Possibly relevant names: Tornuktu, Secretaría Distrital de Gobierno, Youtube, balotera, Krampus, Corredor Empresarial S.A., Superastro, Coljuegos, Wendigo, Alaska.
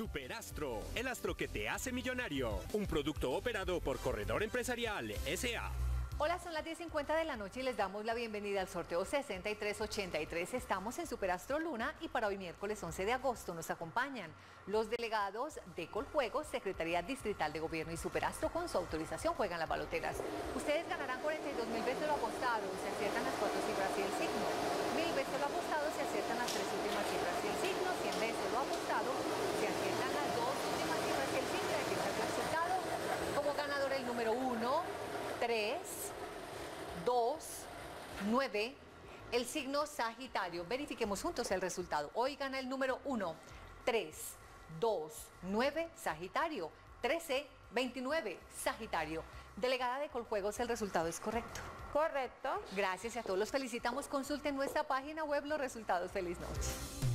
Superastro, el astro que te hace millonario. Un producto operado por Corredor Empresarial S.A. Hola, son las 10:50 de la noche y les damos la bienvenida al sorteo 6383. Estamos en Superastro Luna y para hoy miércoles 11 de agosto nos acompañan los delegados de Coljuegos, Secretaría Distrital de Gobierno y Superastro. Con su autorización juegan las baloteras. Ustedes ganarán 42.000 veces lo apostado, se aciertan las 4 cifras y el signo. 1.000 veces lo apostado, se aciertan las 3 últimas cifras y el signo. 100 veces lo apostado, se aciertan las 2 últimas cifras y el signo. Aquí está el resultado. Como ganador el número 1... 3, 2, 9, el signo Sagitario. Verifiquemos juntos el resultado. Hoy gana el número 1, 3, 2, 9, Sagitario, 13, 29, Sagitario. Delegada de Coljuegos, el resultado es correcto. Correcto. Gracias y a todos los felicitamos. Consulten nuestra página web los resultados. Feliz noche.